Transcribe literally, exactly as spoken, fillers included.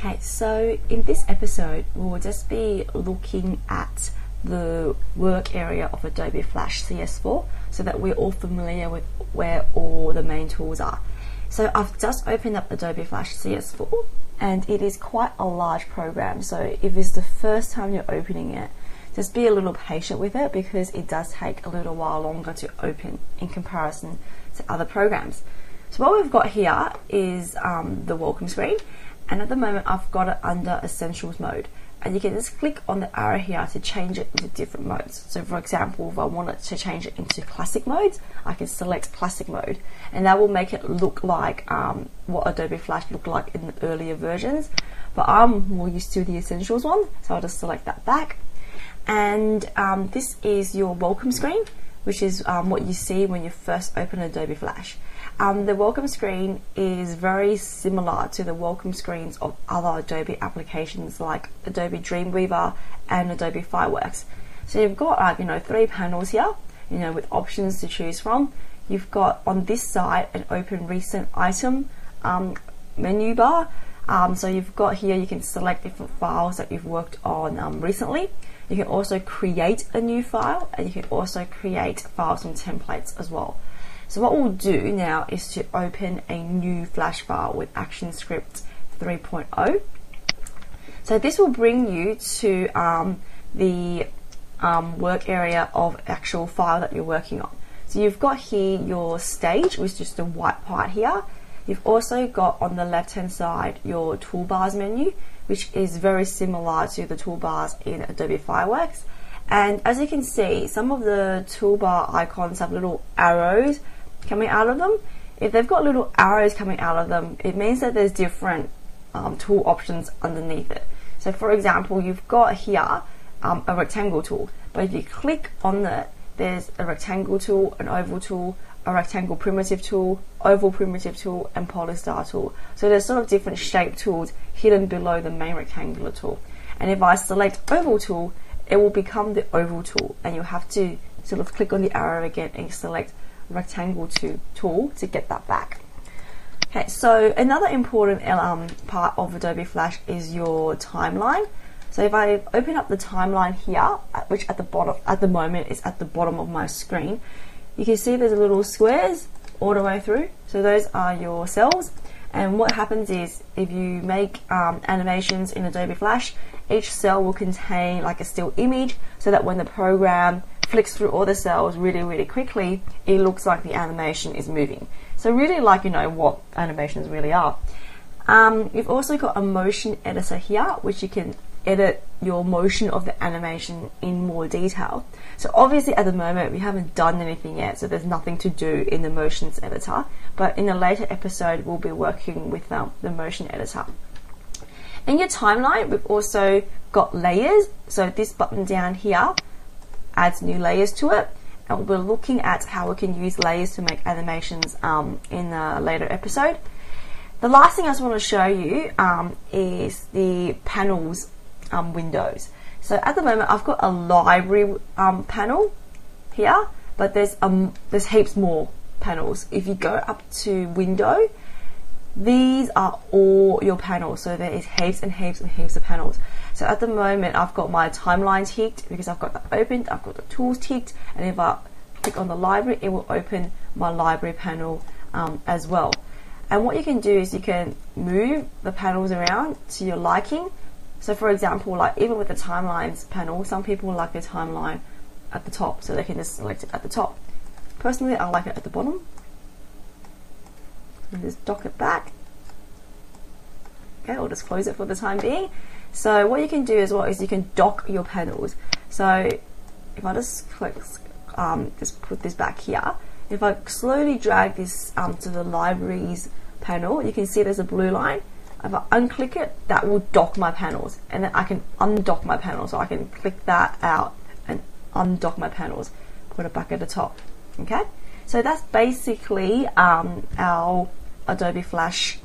Okay, so in this episode we'll just be looking at the work area of Adobe Flash C S four so that we're all familiar with where all the main tools are. So I've just opened up Adobe Flash C S four and it is quite a large program, so if it's the first time you're opening it, just be a little patient with it because it does take a little while longer to open in comparison to other programs. So what we've got here is um, the welcome screen, and at the moment I've got it under Essentials mode, and you can just click on the arrow here to change it into different modes. So for example, if I wanted to change it into classic mode, I can select classic mode, and that will make it look like um, what Adobe Flash looked like in the earlier versions, but I'm more used to the Essentials one, so I'll just select that back. And um, this is your welcome screen, which is um, what you see when you first open Adobe Flash. Um, the welcome screen is very similar to the welcome screens of other Adobe applications like Adobe Dreamweaver and Adobe Fireworks. So you've got uh, you know, three panels here, you know, with options to choose from. You've got on this side an open recent item um, menu bar. Um, so you've got here, you can select different files that you've worked on um, recently. You can also create a new file, and you can also create files from templates as well. So what we'll do now is to open a new Flash file with ActionScript three point oh. So this will bring you to um, the um, work area of actual file that you're working on. So you've got here your stage, which is just the white part here. You've also got on the left hand side your toolbars menu, which is very similar to the toolbars in Adobe Fireworks. And as you can see, some of the toolbar icons have little arrows coming out of them. If they've got little arrows coming out of them, it means that there's different um, tool options underneath it. So for example, you've got here um, a rectangle tool, but if you click on it, there's a rectangle tool, an oval tool, a rectangle primitive tool, oval primitive tool, and polystar tool. So there's sort of different shape tools hidden below the main rectangular tool. And if I select oval tool, it will become the oval tool, and you'll have to sort of click on the arrow again and select rectangle to tool to get that back. Okay, so another important um, part of Adobe Flash is your timeline. So if I open up the timeline here, which at the bottom at the moment is at the bottom of my screen, you can see there's little squares all the way through. So those are your cells. And what happens is, if you make um, animations in Adobe Flash, each cell will contain like a still image, so that when the program flicks through all the cells really, really quickly, it looks like the animation is moving. So really, like, you know, what animations really are. Um, you've also got a motion editor here, which you can edit your motion of the animation in more detail. So obviously at the moment we haven't done anything yet, so there's nothing to do in the motions editor, but in a later episode we'll be working with um, the motion editor. In your timeline we've also got layers, so this button down here adds new layers to it, and we're looking at how we can use layers to make animations um, in a later episode. The last thing I just want to show you um, is the panels Um, windows. So at the moment I've got a library um, panel here, but there's um there's heaps more panels. If you go up to window, these are all your panels, so there is heaps and heaps and heaps of panels. So at the moment I've got my timeline ticked because I've got that opened, I've got the tools ticked, and if I click on the library it will open my library panel um, as well. And what you can do is you can move the panels around to your liking. So for example, like even with the timelines panel, some people like their timeline at the top, so they can just select it at the top. Personally, I like it at the bottom. And just dock it back. Okay, I'll just close it for the time being. So what you can do as well is you can dock your panels. So if I just click, um, just put this back here. If I slowly drag this um, to the libraries panel, you can see there's a blue line. If I unclick it, that will dock my panels, and then I can undock my panel. So I can click that out and undock my panels, put it back at the top. Okay, so that's basically um, our Adobe Flash